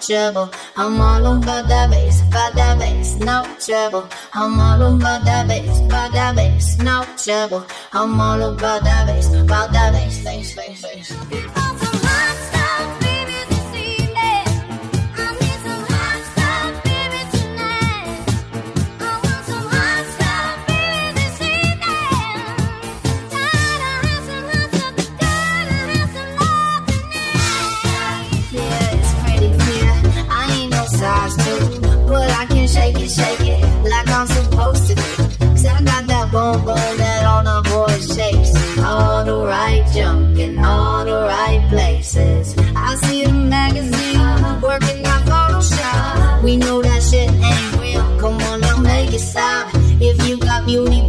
trouble. I'm all on by that bass, no trouble. I'm all on by that bass, no trouble. I'm all on by that bass, face, face, face. But I can shake it, like I'm supposed to do. Cause I got that boom boom that all the boys chase. All the right junk in all the right places. I see the magazine, working on Photoshop. We know that shit ain't real, come on now make it stop. If you got beauty,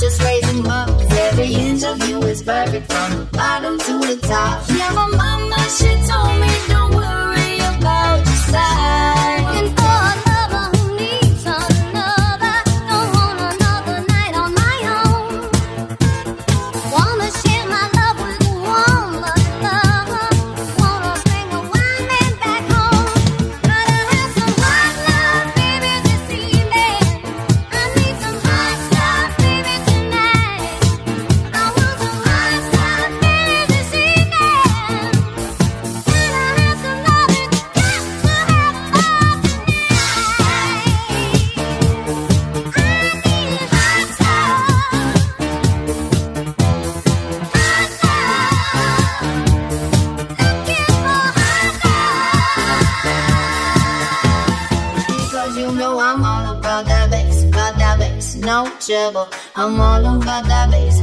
just raise them up. Cause every inch of you is perfect from the bottom to the top. Yeah, my mama, she told me don't worry about your side. And I'm all about that bass,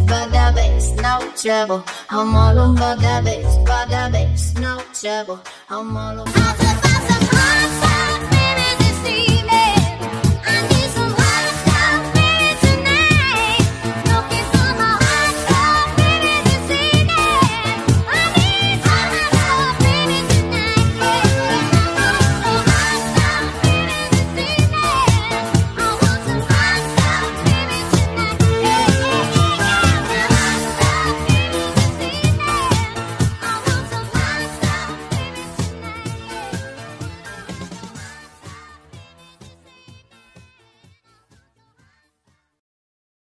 no trouble. I'm all about that bass, no trouble. I'm all about that bass.